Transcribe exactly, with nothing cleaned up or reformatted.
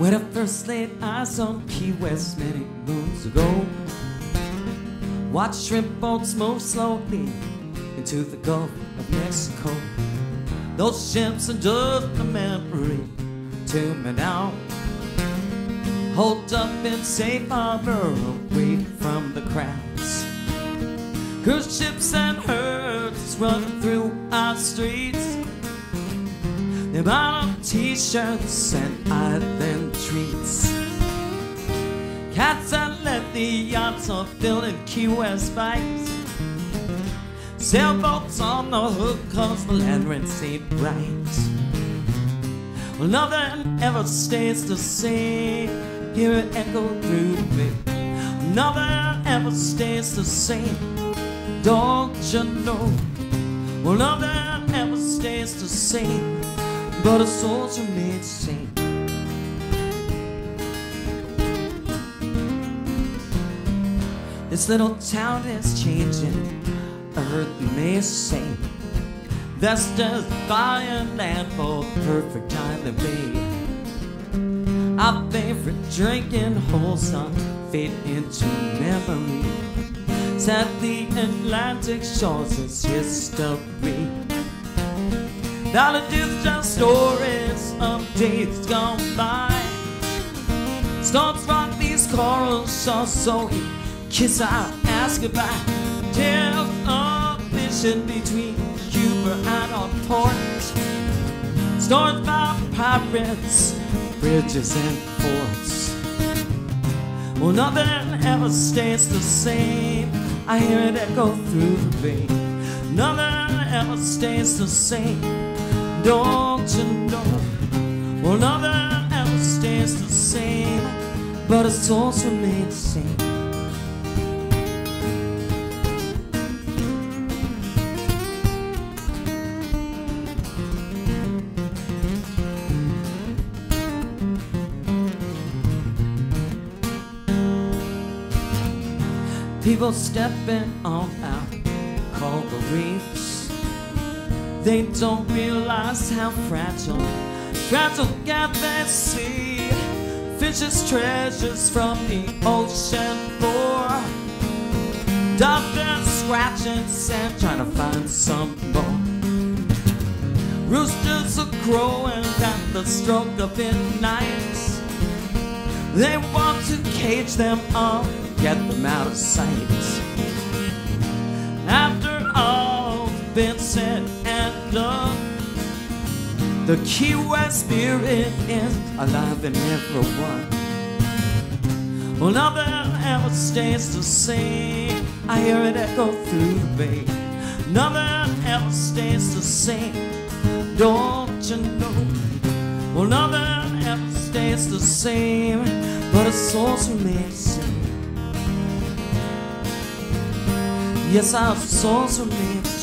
When I first laid eyes on Key West many moons ago, watched shrimp boats move slowly into the Gulf of Mexico. Those ships are just a memory to me now, holed up in safe harbor away from the crowds. Cruise ships and herds running through our streets, they bought up t-shirts and island treats. Cats that let the yachts off building Key West bikes, sailboats on the hook cause the land rents ain't right. Well, nothing ever stays the same, hear it echo through me. Nothing ever stays the same, don't you know? Well, nothing ever stays the same, but our souls remain the same. This little town is changing, I heard the mayor say, that's just buying land for the perfect time to be. Our favorite drinking holes are fade into memory. Sadly, Atlantic shores is history. Now it is just stories of days gone by. Storms rock these coral shores, so we kiss our ass goodbye. Tales of vision between Cuba and our port, stormed by pirates, bridges and forts. Well, nothing ever stays the same, I hear it echo through the vein. Nothing ever stays the same, don't you know? Well, nothing ever stays the same, but our souls remain the same. People stepping on our coral reefs, they don't realize how fragile, fragile gap they see. Fishes, treasures from the ocean floor, diving, scratching sand, trying to find some more. Roosters are crowing at the stroke of midnight, they want to cage them up, get them out of sight. After all's been said and done, the Key West spirit is alive in everyone. Well, nothing ever stays the same, I hear it echo through the bay. Nothing ever stays the same, don't you know? Well, nothing ever stays the same, but our souls remain the same. Yes, our souls remain the same.